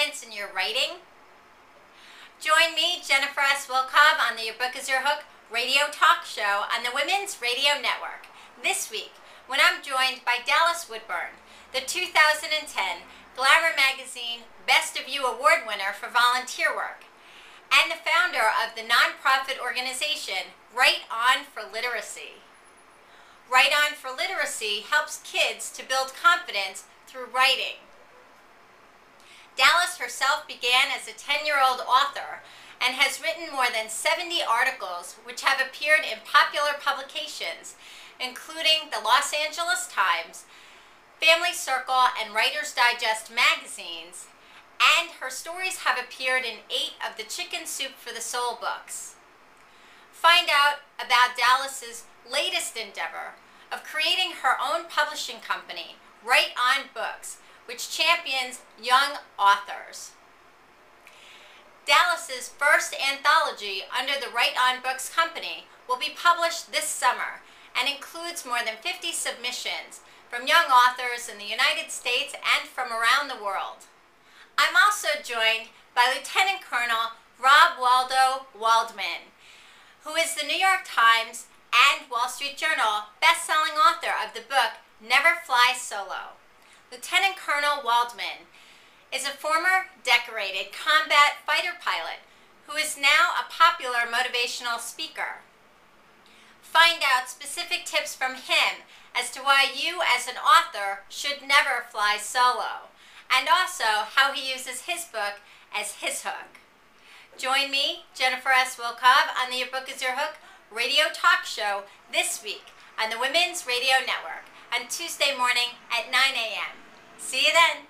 confidence in your writing? Join me, Jennifer S. Wilkov, on the Your Book Is Your Hook radio talk show on the Women's Radio Network this week when I'm joined by Dallas Woodburn, the 2010 Glamour Magazine Best of You Award winner for volunteer work, and the founder of the nonprofit organization Write On for Literacy. Write On for Literacy helps kids to build confidence through writing. Dallas herself began as a 10-year-old author and has written more than 70 articles which have appeared in popular publications, including the Los Angeles Times, Family Circle, and Writer's Digest magazines, and her stories have appeared in 8 of the Chicken Soup for the Soul books. Find out about Dallas's latest endeavor of creating her own publishing company, Write On Books, which champions young authors. Dallas's first anthology under the Write On Books company will be published this summer and includes more than 50 submissions from young authors in the United States and from around the world. I'm also joined by Lt. Col. Rob Waldo Waldman, who is the New York Times and Wall Street Journal best-selling author of the book Never Fly Solo. Lt. Col. Waldman is a former decorated combat fighter pilot who is now a popular motivational speaker. Find out specific tips from him as to why you as an author should never fly solo, and also how he uses his book as his hook. Join me, Jennifer S. Wilkov, on the Your Book Is Your Hook radio talk show this week on the Women's Radio Network on Tuesday morning at 9 a.m. See you then.